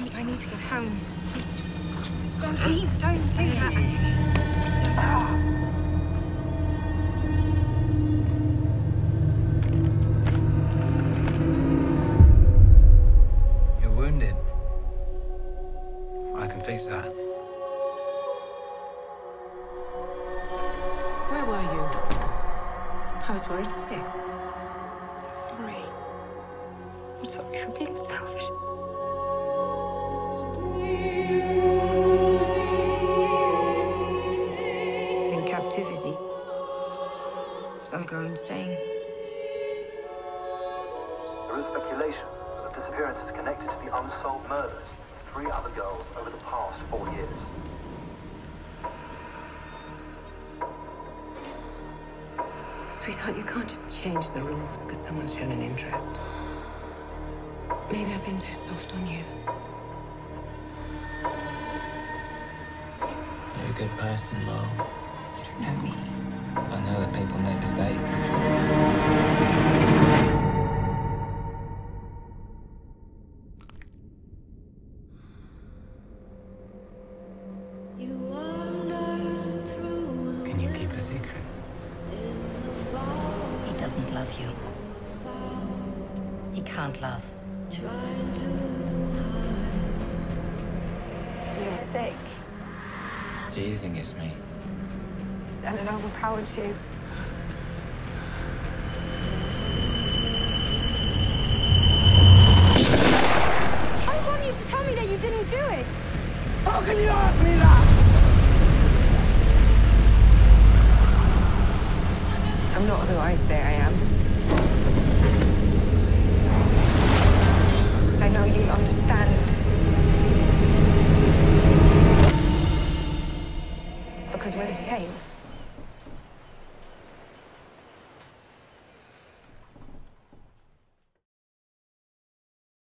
I need to get home. Don't, please don't do that, Andy. Sweetheart, you can't just change the rules because someone's shown an interest. Maybe I've been too soft on you. You're a good person, Lol. You don't know me. I know that people make mistakes. Can you keep a secret? Doesn't love you. He can't love. You're sick. Teasing is me. And it overpowered you. I want you to tell me that you didn't do it. How can you ask me that? I'm not who I say I am. Understand. Because we're the same.